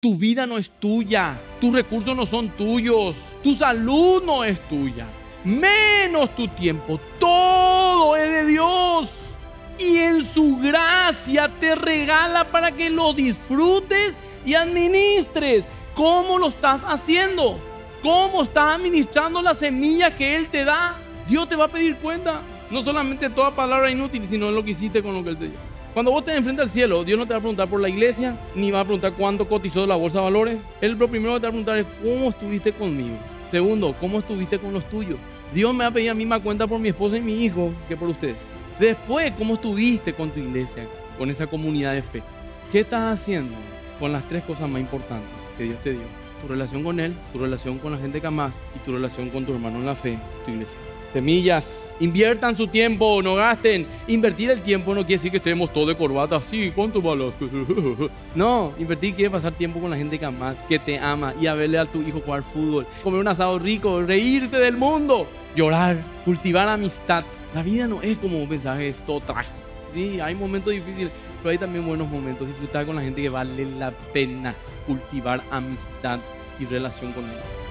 Tu vida no es tuya, tus recursos no son tuyos, tu salud no es tuya, menos tu tiempo. Todo es de Dios y en su gracia te regala para que lo disfrutes y administres. ¿Cómo lo estás haciendo? ¿Cómo estás administrando las semillas que Él te da? Dios te va a pedir cuenta. No solamente toda palabra inútil, sino lo que hiciste con lo que Él te dio. Cuando vos te enfrentas al cielo, Dios no te va a preguntar por la iglesia, ni va a preguntar cuánto cotizó la bolsa de valores. Él lo primero que te va a preguntar es cómo estuviste conmigo. Segundo, cómo estuviste con los tuyos. Dios me va a pedir a mí más cuenta por mi esposa y mi hijo que por ustedes. Después, cómo estuviste con tu iglesia, con esa comunidad de fe. ¿Qué estás haciendo con las tres cosas más importantes que Dios te dio? Tu relación con Él, tu relación con la gente que amás y tu relación con tu hermano en la fe, tu iglesia. Semillas, inviertan su tiempo, no gasten. Invertir el tiempo no quiere decir que estemos todos de corbata así, ¿cuánto vale? No, invertir quiere pasar tiempo con la gente que amas, que te ama, y a verle a tu hijo jugar fútbol, comer un asado rico, reírse del mundo, llorar, cultivar amistad. La vida no es como un mensaje, es todo trágico. Sí, hay momentos difíciles, pero hay también buenos momentos. Disfrutar con la gente que vale la pena, cultivar amistad y relación con ellos.